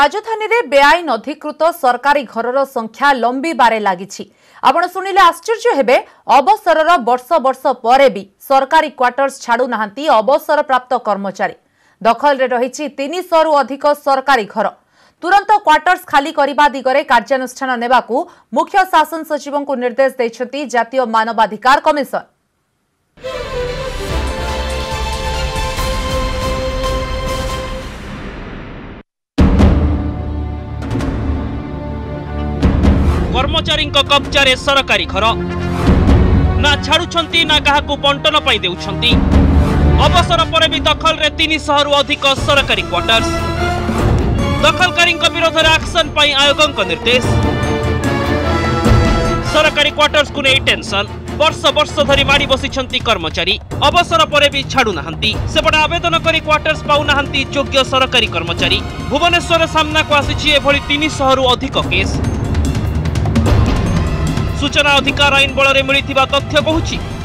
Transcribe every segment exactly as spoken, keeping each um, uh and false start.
राजधानी रे बेआईन अधिकृत सरकारी घरर संख्या लंबी बारे लागिछि। आपण सुनिले आश्चर्य हेबे, अवसरर वर्ष वर्ष परे भी सरकारी क्वार्टर्स छाडू नाहंती अवसर प्राप्त कर्मचारी। दखल रे रहिछि तीन सौ रु अधिक सरकारी घर। तुरंत क्वार्टर्स खाली करिबा दिगरे कार्यानुष्ठान नेबाकू मुख्य शासन सचिवंकू निर्देश दैछथि जातीय मानवाधिकार कमिशन। कर्मचारी कब्जा रे सरकारी घर ना छाड़ुंती ना क्या बंटन पाई देउछंती। अवसर पर भी दखल रे तीन सौ रु अधिक सरकारी क्वार्टर्स। दखलकारी विरोध में एक्शन पाई आयोग निर्देश। सरकारी क्वार्टर्स को नहीं टेंशन, वर्ष वर्ष धरी माड़ी बसिछंती कर्मचारी। अवसर पर भी छाड़ू नाहंती। सेपटे आवेदन करी क्वार्टर्स पाऊ नाहंती योग्य सरकारी कर्मचारी। भुवनेश्वर सामना को आसीछि एभली तीन सौ रु अधिक केस। सूचना अधिकार आईन बल में मिली तथ्य कहूँ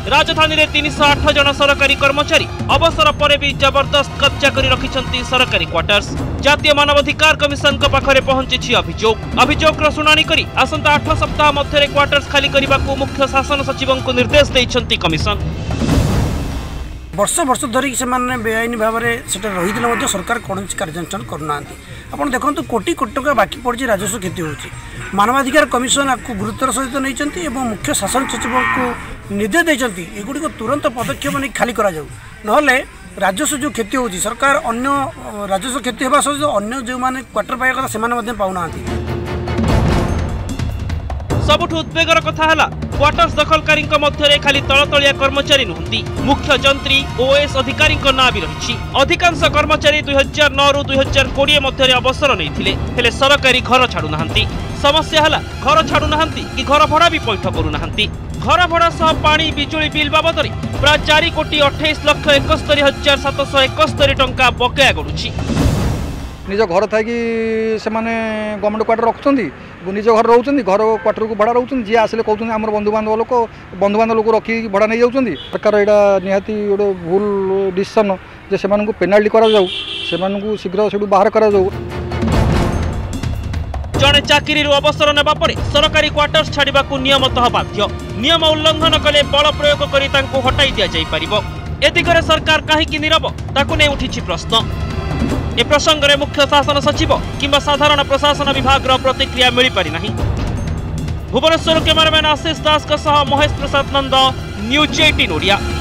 राजधानी में तीन सौ आठ जन सरकारी कर्मचारी अवसर पर भी जबरदस्त कब्जा कर रखिंट सरकारी क्वार्टर्स। जातीय मानवाधिकार कमिशन के पाखे पहुंची अभियोग। अभियोगर शुणी कर आसंता आठ सप्ताह मध्य क्वार्टर्स खाली करने को मुख्य शासन सचिव को निर्देश देती कमिशन। वर्ष वर्ष धरिक से बेआईन भाव में रही सरकार कौन कार्यानुष्ठान करना। आपड़ देखते कोटी कोटी टका बाकी पड़ी राजस्व क्षति होती। मानवाधिकार कमिशन आपको गुरुत्वर सहित नहीं मुख्य शासन सचिव को निर्देश देते एगुड़ी तुरंत पदक्षेप नहीं खाली कराऊ। ना राजस्व जो क्षति होती सरकार अन्य राजस्व क्षति होगा सहित अन्य जो मैंने क्वार्टर पाया कथा से पाऊना। सबुठ उद्वेगर कथा है क्वार्टर्स दखलकारी मध्य खाली तलतलिया कर्मचारी नुहति, मुख्य जंत्री ओएस अधिकारी ना भी रही। अधिकांश कर्मचारी दुई हजार नौ रु दुई हजार कोड़े मध्य अवसर नहीं सरकारी घर छाड़ू ना। समस्या है घर छाड़ू ना कि घर भड़ा भी पैठ करू ना। घर भड़ा सह पानी बिजुली बिल बाबद प्राय चार कोटी अठाईस लक्ष एकस्तरी हजार सातश एकस्तरी टंका बकाया गड़ुची। निज घर थी से गवर्नमेंट क्वार्टर रखुं निज घर रोच घर क्वार्टर को भड़ा रोच जी आसे कहते आम बंधुबांधव लोक बंधुबांधव लोक रखी भड़ा नहीं जाऊँगी। सरकार यहाँ निहाती गोटे भूल डिसीजन जे से पेनाल्टी करू शीघ्र से बाहर कर। जड़े चाकरी अवसर नेबा पर सरकारी क्वार्टर्स छाड़ा नियमतः बाध्य। नियम उल्लंघन कले बल प्रयोग कर हटाई दि जापर। ए दिगरे सरकार कहीं नीरव ताकू नहीं उठी प्रश्न। ए प्रसंग में मुख्य शासन सचिव किंबा साधारण प्रशासन विभाग प्रतिक्रिया मिल पारी नहीं। भुवनेश्वर कैमरामैन आशीष दास के साथ महेश प्रसाद नंदा, न्यूज अठारह ओडिया।